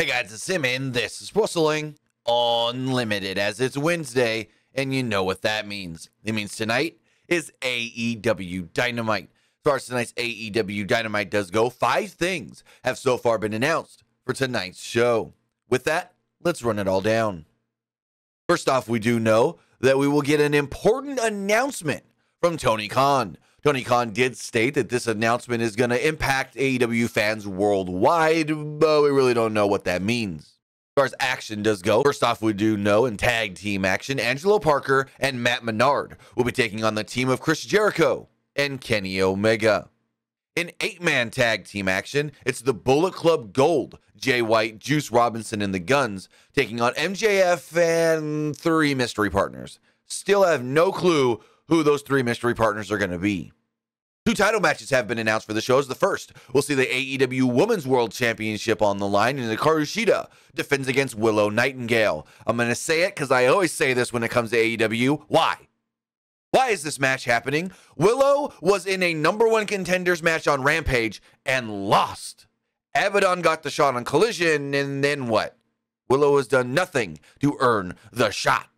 Hey guys, it's Simon. This is Pro Wrestling Unlimited, as it's Wednesday, and you know what that means. It means tonight is AEW Dynamite. As far as tonight's AEW Dynamite does go, 5 things have so far been announced for tonight's show. With that, let's run it all down. First off, we do know that we will get an important announcement from Tony Khan. Tony Khan did state that this announcement is going to impact AEW fans worldwide, but we really don't know what that means. As far as action does go, first off, we do know in tag team action, Angelo Parker and Matt Menard will be taking on the team of Chris Jericho and Kenny Omega. In 8-man tag team action, it's the Bullet Club Gold, Jay White, Juice Robinson, and the Guns, taking on MJF and 3 mystery partners. Still have no clue who those 3 mystery partners are going to be. 2 title matches have been announced for the shows. The first, we'll see the AEW Women's World Championship on the line, and Hikaru Shida defends against Willow Nightingale. I'm going to say it because I always say this when it comes to AEW. Why? Why is this match happening? Willow was in a #1 contenders match on Rampage and lost. Abadon got the shot on Collision, and then what? Willow has done nothing to earn the shot.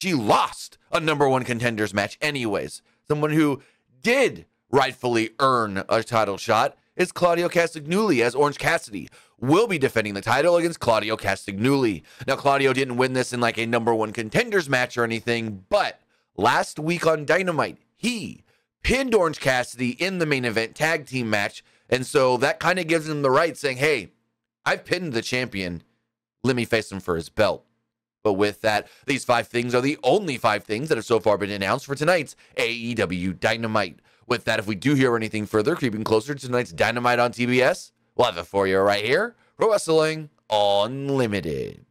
She lost a #1 contenders match anyways. Someone who did rightfully earn a title shot is Claudio Castagnoli, as Orange Cassidy will be defending the title against Claudio Castagnoli. Now, Claudio didn't win this in like a #1 contenders match or anything, but last week on Dynamite, he pinned Orange Cassidy in the main event tag team match, and so that kind of gives him the right saying, hey, I've pinned the champion. Let me face him for his belt. But with that, these 5 things are the only 5 things that have so far been announced for tonight's AEW Dynamite. With that, if we do hear anything further, creeping closer to tonight's Dynamite on TBS, we'll have it for you right here. Pro Wrestling Unlimited.